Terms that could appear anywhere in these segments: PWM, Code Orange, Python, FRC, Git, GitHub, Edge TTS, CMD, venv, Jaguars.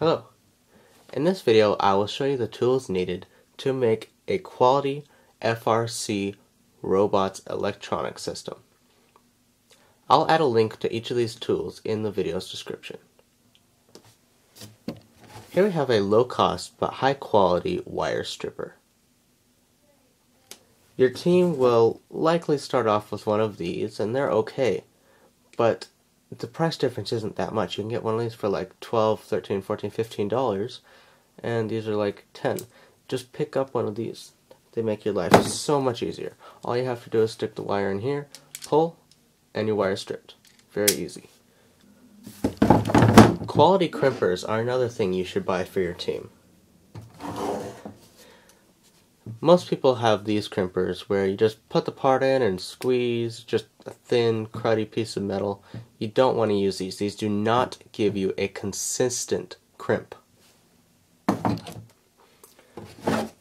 Hello! In this video I will show you the tools needed to make a quality FRC robot's electronic system. I'll add a link to each of these tools in the video's description. Here we have a low-cost but high-quality wire stripper. Your team will likely start off with one of these, and they're okay, but the price difference isn't that much. You can get one of these for like $12, $13, $14, $15, and these are like $10. Just pick up one of these. They make your life so much easier. All you have to do is stick the wire in here, pull, and your wire is stripped. Very easy. Quality crimpers are another thing you should buy for your team. Most people have these crimpers where you just put the part in and squeeze, just a thin, cruddy piece of metal. You don't want to use these. These do not give you a consistent crimp.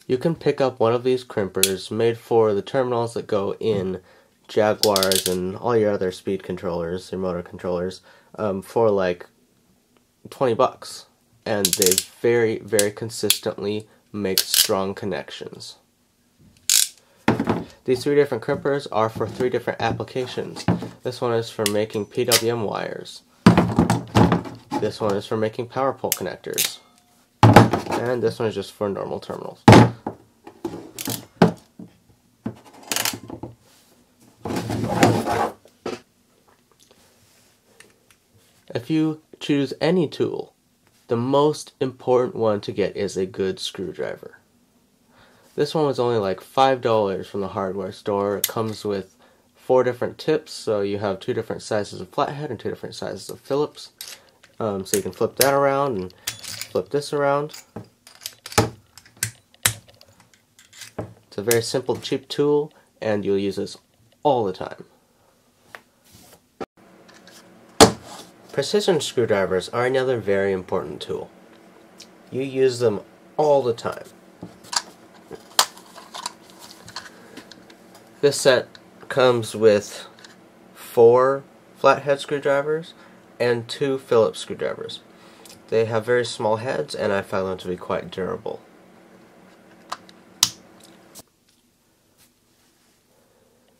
You can pick up one of these crimpers made for the terminals that go in Jaguars and all your other speed controllers, your motor controllers, for like $20, and they very, very consistently make strong connections. These three different crimpers are for three different applications. This one is for making PWM wires. This one is for making power pole connectors. And this one is just for normal terminals. If you choose any tool, the most important one to get is a good screwdriver. This one was only like $5 from the hardware store. It comes with 4 different tips, so you have 2 different sizes of flathead and 2 different sizes of Phillips. So you can flip that around and flip this around. It's a very simple, cheap tool, and you'll use this all the time. Precision screwdrivers are another very important tool. You use them all the time. This set comes with 4 flathead screwdrivers and 2 Phillips screwdrivers. They have very small heads, and I found them to be quite durable.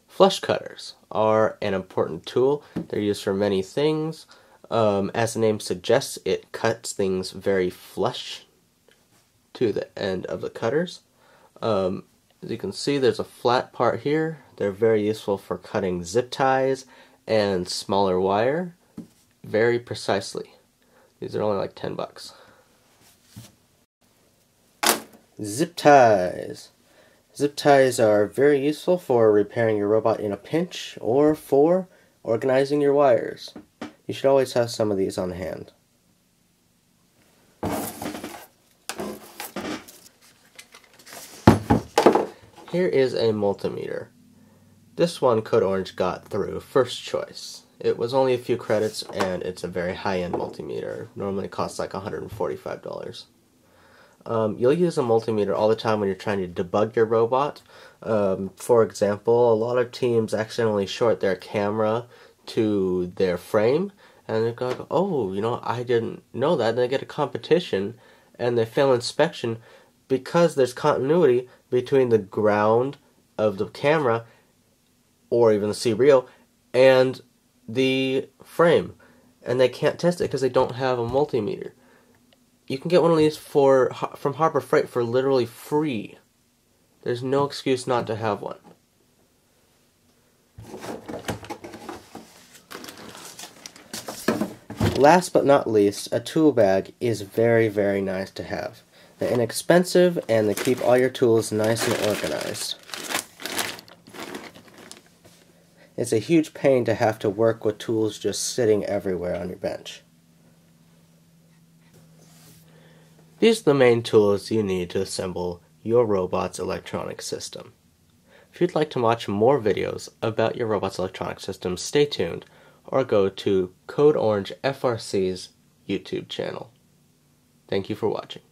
Flush cutters are an important tool. They're used for many things. As the name suggests, it cuts things very flush to the end of the cutters. As you can see, there's a flat part here. They're very useful for cutting zip ties and smaller wire very precisely. These are only like $10. Zip ties. Zip ties are very useful for repairing your robot in a pinch or for organizing your wires. You should always have some of these on hand. Here is a multimeter. This one Code Orange got through first choice. It was only a few credits, and it's a very high-end multimeter. Normally it costs like $145. You'll use a multimeter all the time when you're trying to debug your robot. For example, a lot of teams accidentally short their camera to their frame, and they go, oh, you know, I didn't know that, and they get a competition, and they fail inspection because there's continuity between the ground of the camera, or even the C-reel, and the frame, and they can't test it because they don't have a multimeter. You can get one of these from Harbor Freight for literally free. There's no excuse not to have one. Last but not least, a tool bag is very, very nice to have. They're inexpensive, and they keep all your tools nice and organized. It's a huge pain to have to work with tools just sitting everywhere on your bench. These are the main tools you need to assemble your robot's electronic system. If you'd like to watch more videos about your robot's electronic system, stay tuned, or go to Code Orange FRC's YouTube channel. Thank you for watching.